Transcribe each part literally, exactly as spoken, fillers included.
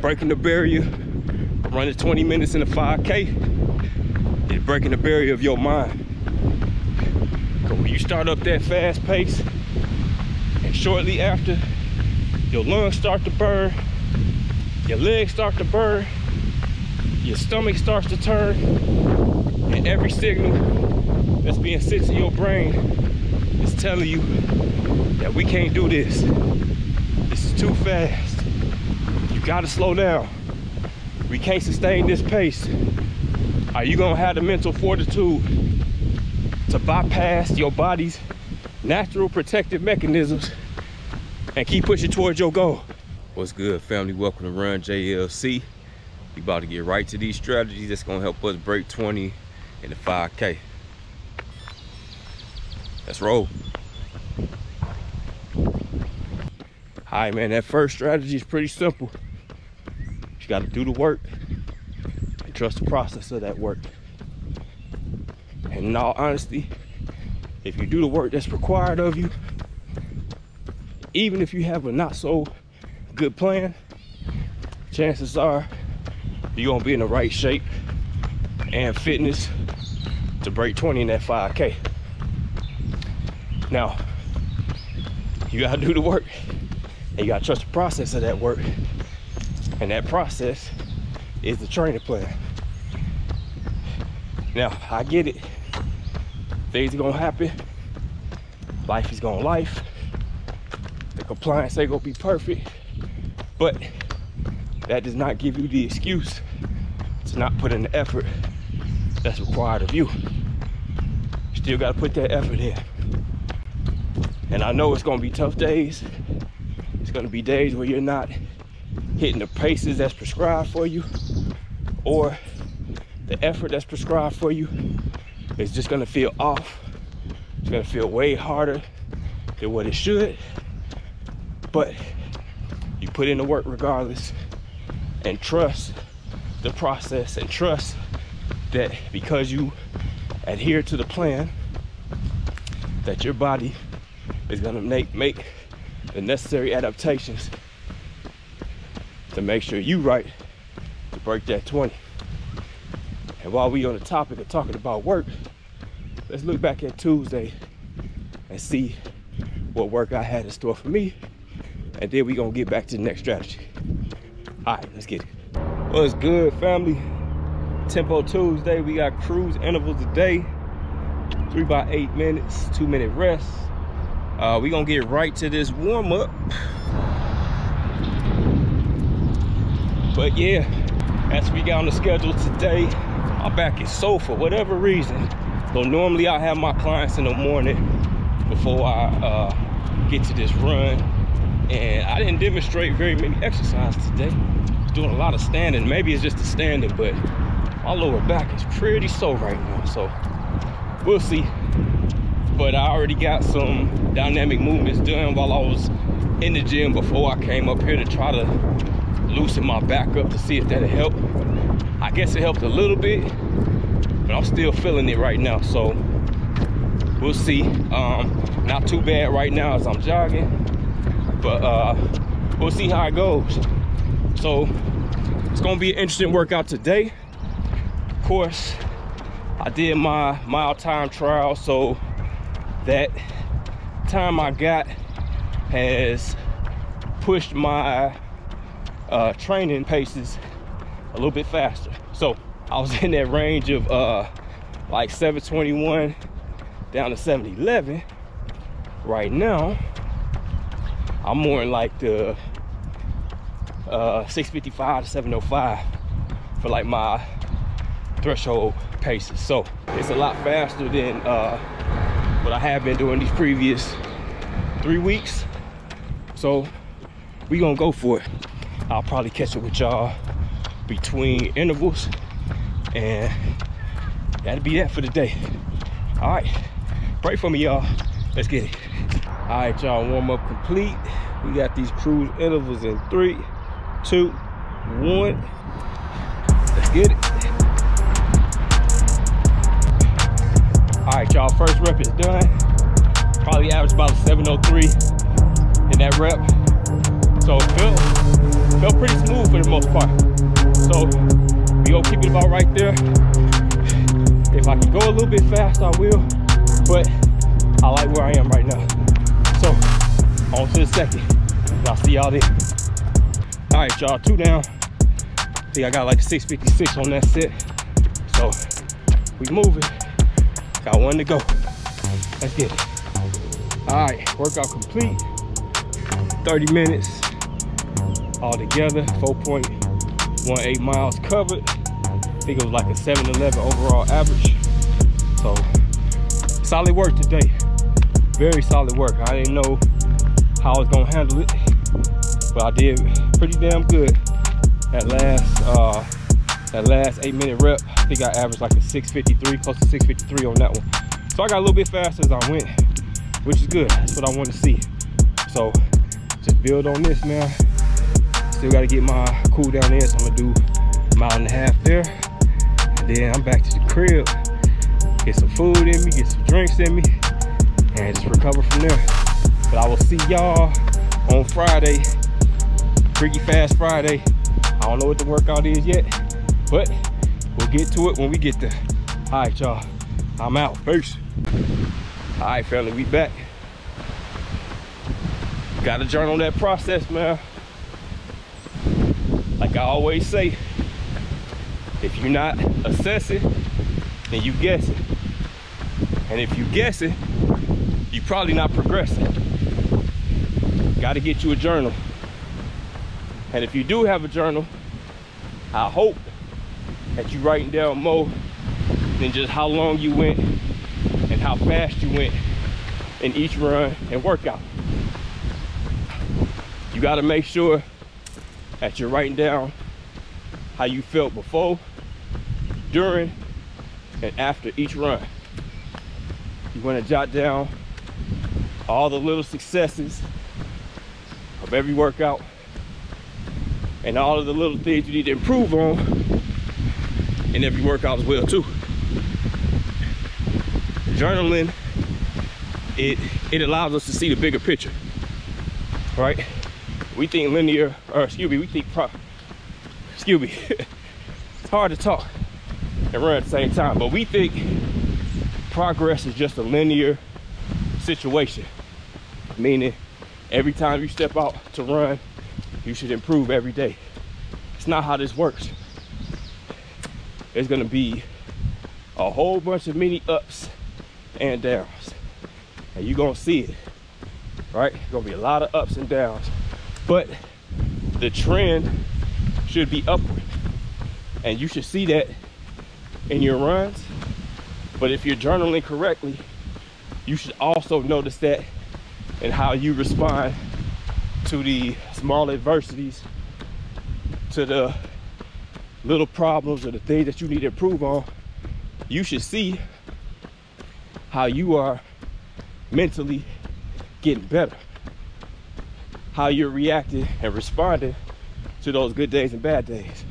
breaking the barrier, running twenty minutes in a five K, is breaking the barrier of your mind. Because when you start up that fast pace, and shortly after, your lungs start to burn, your legs start to burn, your stomach starts to turn, and every signal that's being sent to your brain is telling you that we can't do this. This is too fast. You gotta slow down. We can't sustain this pace. Are you gonna have the mental fortitude to bypass your body's natural protective mechanisms and keep pushing towards your goal? What's good, family? Welcome to Run J L C. We about to get right to these strategies that's gonna help us break twenty in the five K. Let's roll. All right, man, that first strategy is pretty simple. You gotta do the work and trust the process of that work. And in all honesty, if you do the work that's required of you, even if you have a not so good plan, chances are you're gonna be in the right shape and fitness to break twenty in that five K. Now, you gotta do the work and you gotta trust the process of that work. And that process is the training plan. Now, I get it. Things are gonna happen. Life is gonna life. The compliance ain't gonna be perfect. But that does not give you the excuse to not put in the effort that's required of you. You still gotta put that effort in. And I know it's gonna be tough days. It's gonna be days where you're not hitting the paces that's prescribed for you, or the effort that's prescribed for you is just gonna feel off. It's gonna feel way harder than what it should, but you put in the work regardless and trust the process and trust that because you adhere to the plan, that your body is gonna make, make the necessary adaptations to make sure you right to break that twenty. And while we on the topic of talking about work, let's look back at Tuesday and see what work I had in store for me, and then we gonna get back to the next strategy. All right, let's get it. What's good, family? Tempo Tuesday, we got cruise intervals today, three by eight minutes, two minute rest. Uh, we gonna get right to this warm up. But yeah, as we got on the schedule today, my back is sore for whatever reason. So normally I have my clients in the morning before I uh, get to this run. And I didn't demonstrate very many exercises today. Doing a lot of standing. Maybe it's just the standing, but my lower back is pretty sore right now. So we'll see. But I already got some dynamic movements done while I was in the gym before I came up here to try to loosen my back up to see if that'll help. I guess it helped a little bit, but I'm still feeling it right now, so we'll see. Um, not too bad right now as I'm jogging, but uh, we'll see how it goes. So it's gonna be an interesting workout today. Of course, I did my mile time trial, so that time I got has pushed my Uh, training paces a little bit faster. So I was in that range of uh, like seven twenty-one down to seven eleven. Right now, I'm more in like the uh, six fifty-five to seven oh five for like my threshold paces. So it's a lot faster than uh, what I have been doing these previous three weeks. So we gonna go for it. I'll probably catch up with y'all between intervals, and that'll be that for the day. All right, pray for me, y'all. Let's get it. All right, y'all, warm up complete. We got these cruise intervals in three, two, one. Let's get it. All right, y'all, first rep is done. Probably average about seven oh three in that rep. So it felt, felt pretty smooth for the most part. So we gonna keep it about right there. If I can go a little bit fast, I will, but I like where I am right now. So on to the second. I'll see y'all there. All right, y'all, two down. I think I got like six fifty-six on that set. So we moving. Got one to go. Let's get it. All right, workout complete. thirty minutes all together. four point one eight miles covered. I think it was like a seven eleven overall average. So solid work today. Very solid work. I didn't know how I was gonna handle it, but I did pretty damn good. That last, uh, that last eight minute rep, I think I averaged like a six fifty-three, close to six fifty-three on that one. So I got a little bit faster as I went, which is good. That's what I want to see. So just build on this, man. Still got to get my cool down in, so I'm gonna do a mile and a half there. And then I'm back to the crib, get some food in me, get some drinks in me, and just recover from there. But I will see y'all on Friday, Freaky Fast Friday. I don't know what the workout is yet, but we'll get to it when we get there. All right, y'all, I'm out. Peace. All right, family, we back. Gotta journal that process, man. Like I always say, if you're not assessing, then you guessing. And if you guessing, you probably not progressing. Gotta get you a journal. And if you do have a journal, I hope that you're writing down more than just how long you went and how fast you went in each run and workout. You gotta make sure that you're writing down how you felt before, during, and after each run. You wanna jot down all the little successes of every workout and all of the little things you need to improve on in every workout as well too. Journaling, it, it allows us to see the bigger picture, right? We think linear, or excuse me, we think pro, excuse me. It's hard to talk and run at the same time, but we think progress is just a linear situation. Meaning every time you step out to run, you should improve every day. It's not how this works. There's gonna be a whole bunch of mini ups and downs. And you're gonna see it, right? There's gonna be a lot of ups and downs, but the trend should be upward. And you should see that in your runs. But if you're journaling correctly, you should also notice that and how you respond to the small adversities, to the little problems or the things that you need to improve on. You should see how you are mentally getting better, how you're reacting and responding to those good days and bad days.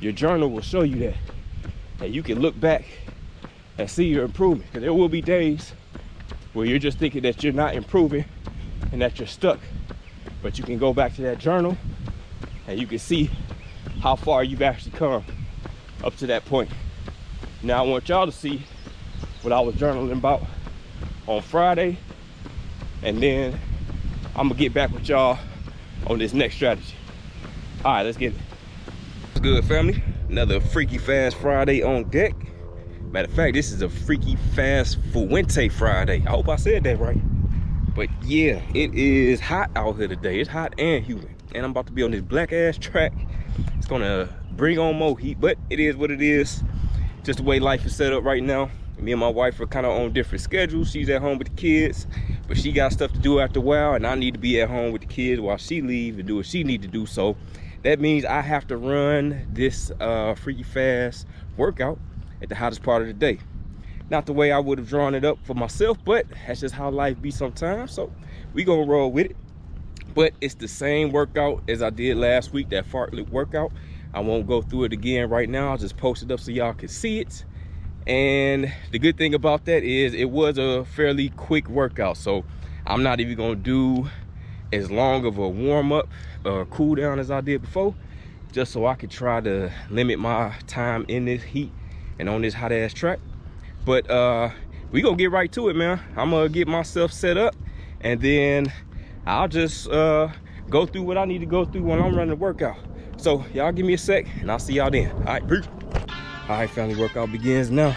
Your journal will show you that, and you can look back and see your improvement. Because there will be days where you're just thinking that you're not improving and that you're stuck. But you can go back to that journal and you can see how far you've actually come up to that point. Now I want y'all to see what I was journaling about on Friday, and then I'm gonna get back with y'all on this next strategy. All right, let's get it. What's good, family? Another Freaky Fast Friday on deck. Matter of fact, this is a Freaky Fast Fuente Friday. I hope I said that right. But yeah, it is hot out here today. It's hot and humid. And I'm about to be on this black ass track. It's gonna bring on more heat, but it is what it is. Just the way life is set up right now. Me and my wife are kind of on different schedules. She's at home with the kids, but she got stuff to do after a while, and I need to be at home with the kids while she leaves and do what she needs to do. So that means I have to run this uh, Freaky Fast workout at the hottest part of the day. Not the way I would have drawn it up for myself, but that's just how life be sometimes. So we gonna roll with it. But it's the same workout as I did last week, that fartlek workout. I won't go through it again right now. I'll just post it up so y'all can see it. And the good thing about that is it was a fairly quick workout. So I'm not even gonna do as long of a warm-up or cool down as I did before, just so I could try to limit my time in this heat and on this hot ass track. But uh we gonna get right to it, man. I'm gonna get myself set up, and then I'll just uh go through what I need to go through when I'm running the workout. So y'all give me a sec and I'll see y'all then. All right, peace. All right, family, workout begins now.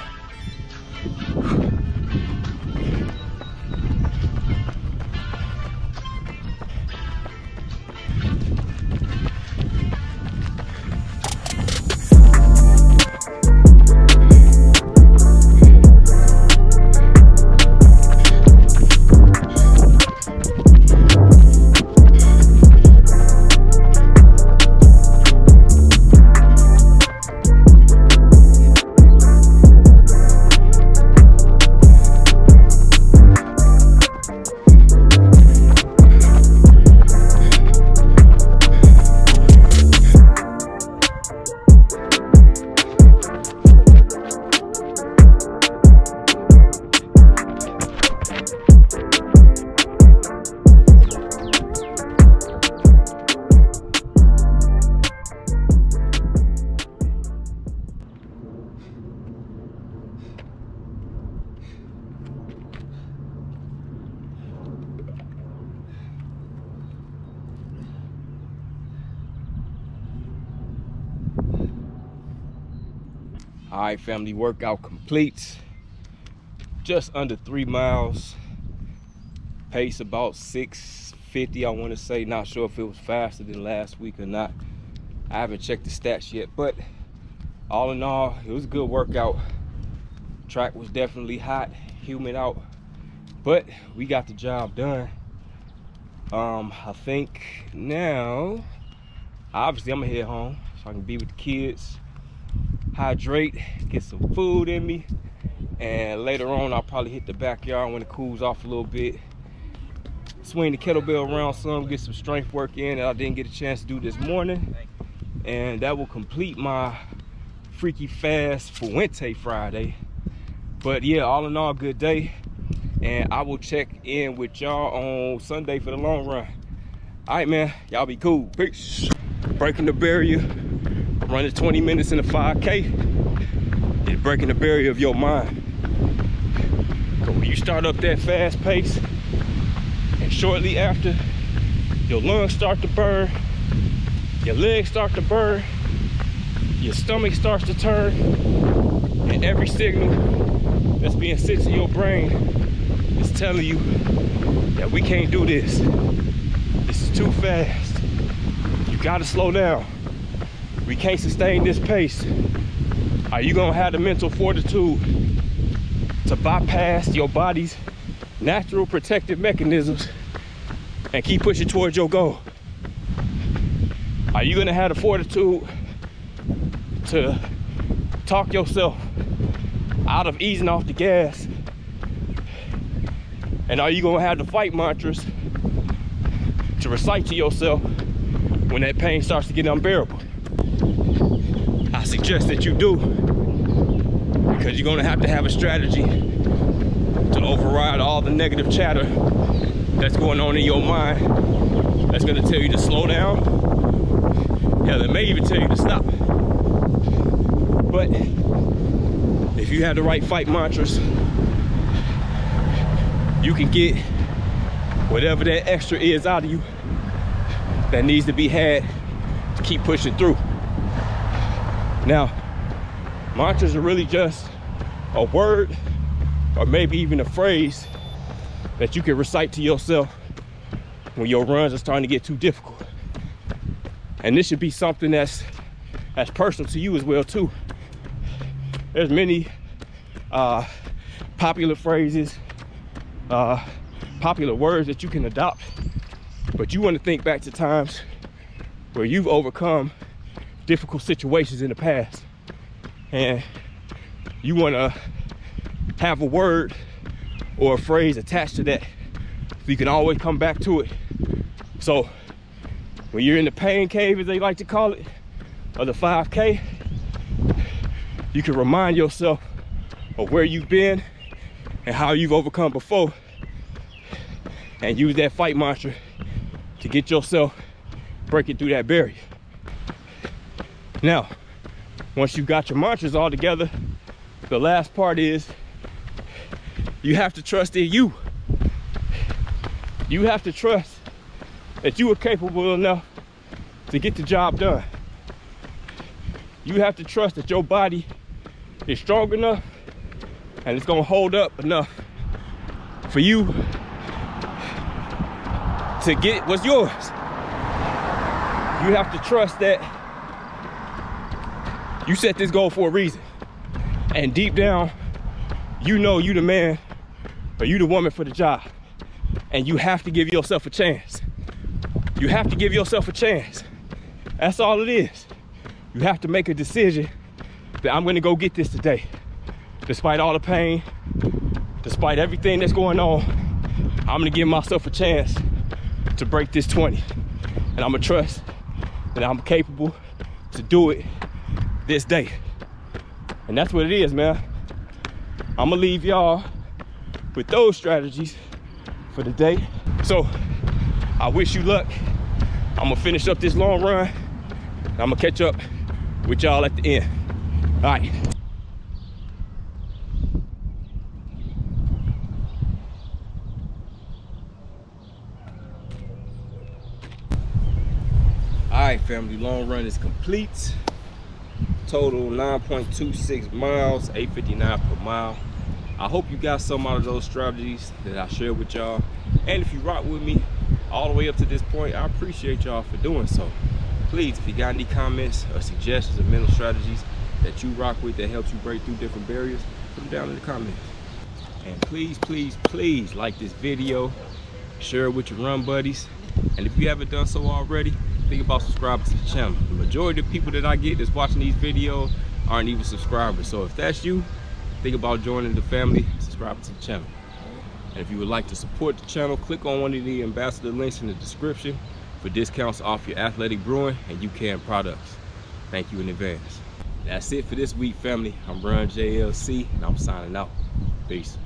All right, family, workout complete. Just under three miles. Pace about six fifty, I want to say. Not sure if it was faster than last week or not. I haven't checked the stats yet, but all in all, it was a good workout. Track was definitely hot, humid out, but we got the job done. Um, I think now, obviously, I'm gonna head home so I can be with the kids, hydrate, get some food in me, and later on I'll probably hit the backyard when it cools off a little bit, swing the kettlebell around some, get some strength work in that I didn't get a chance to do this morning, and that will complete my freaky fast Fuente Friday. But yeah, all in all, good day, and I will check in with y'all on Sunday for the long run. All right, man, y'all be cool. Peace. Breaking the barrier, running twenty minutes in a five K is breaking the barrier of your mind. Because when you start up that fast pace, and shortly after, your lungs start to burn, your legs start to burn, your stomach starts to turn, and every signal that's being sent to your brain is telling you that we can't do this. This is too fast. You gotta slow down. We can't sustain this pace. Are you gonna have the mental fortitude to bypass your body's natural protective mechanisms and keep pushing towards your goal? Are you gonna have the fortitude to talk yourself out of easing off the gas? And are you gonna have the fight mantras to recite to yourself when that pain starts to get unbearable? I suggest that you do, because you're gonna have to have a strategy to override all the negative chatter that's going on in your mind that's gonna tell you to slow down. Hell, it may even tell you to stop. But if you have the right fight mantras, you can get whatever that extra is out of you that needs to be had to keep pushing through. Now, mantras are really just a word, or maybe even a phrase, that you can recite to yourself when your runs are starting to get too difficult. And this should be something that's that's personal to you as well too. There's many uh, popular phrases, uh, popular words that you can adopt, but you want to think back to times where you've overcome difficult situations in the past, and you want to have a word or a phrase attached to that so you can always come back to it. So when you're in the pain cave, as they like to call it, or the five K, you can remind yourself of where you've been and how you've overcome before, and use that fight mantra to get yourself breaking through that barrier. Now, once you've got your mantras all together, the last part is you have to trust in you. You have to trust that you are capable enough to get the job done. You have to trust that your body is strong enough and it's gonna hold up enough for you to get what's yours. You have to trust that you set this goal for a reason. And deep down, you know you the man or you the woman for the job. And you have to give yourself a chance. You have to give yourself a chance. That's all it is. You have to make a decision that I'm gonna go get this today. Despite all the pain, despite everything that's going on, I'm gonna give myself a chance to break this twenty. And I'm gonna trust that I'm capable to do it this day. And that's what it is, man. I'm gonna leave y'all with those strategies for the day. So I wish you luck. I'm gonna finish up this long run. And I'm gonna catch up with y'all at the end. All right. All right, family, long run is complete. Total nine point two six miles, eight fifty-nine per mile. I hope you got some out of those strategies that I shared with y'all. And if you rock with me all the way up to this point, I appreciate y'all for doing so. Please, if you got any comments or suggestions of mental strategies that you rock with that helps you break through different barriers, put them down in the comments. And please, please, please like this video, share it with your run buddies. And if you haven't done so already, think about subscribing to the channel. The majority of people that I get that's watching these videos aren't even subscribers. So if that's you, think about joining the family, subscribing to the channel. And if you would like to support the channel, click on one of the ambassador links in the description for discounts off your Athletic Brewing and U CAN products. Thank you in advance. That's it for this week, family. I'm Run J L C, and I'm signing out. Peace.